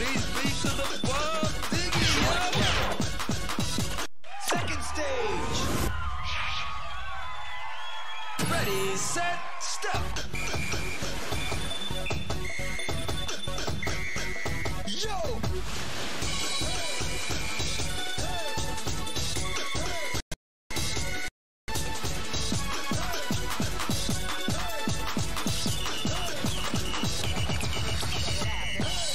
These are the world biggest. Second stage. Ready, set, step. Yo.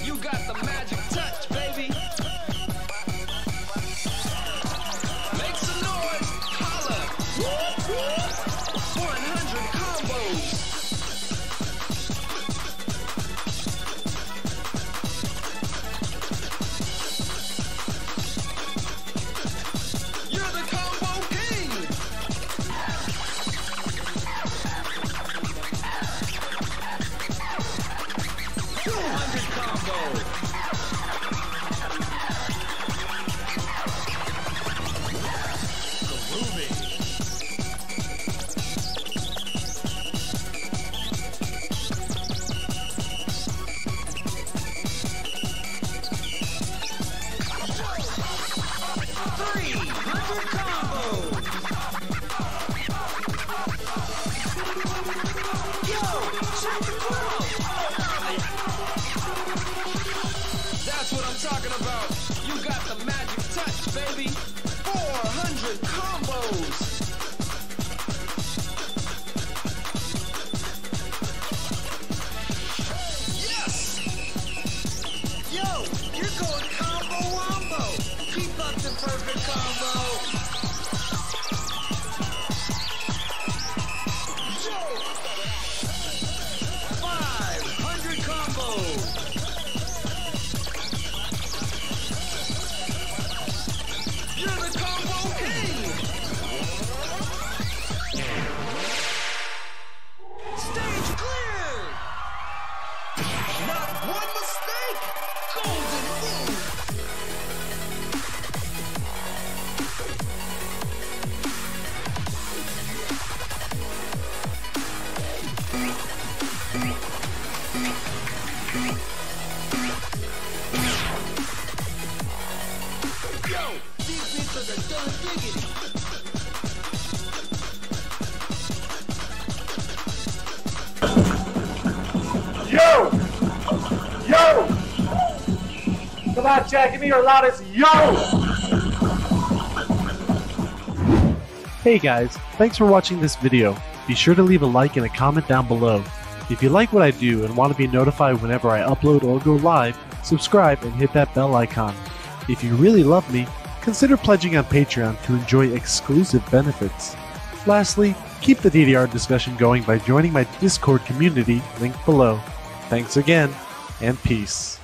about. You got the magic touch, baby. Make some noise, holla. 100 combos. You're the combo talking about. You got the magic touch, baby. 400 combos. Yes. Yo, you're going combo wombo. Keep up the perfect combo. Yo. 500 combos. Yo! Yo! Come on, Chad, give me your loudest yo! Hey guys, thanks for watching this video. Be sure to leave a like and a comment down below. If you like what I do and want to be notified whenever I upload or go live, subscribe and hit that bell icon. If you really love me, consider pledging on Patreon to enjoy exclusive benefits. Lastly, keep the DDR discussion going by joining my Discord community, linked below. Thanks again, and peace.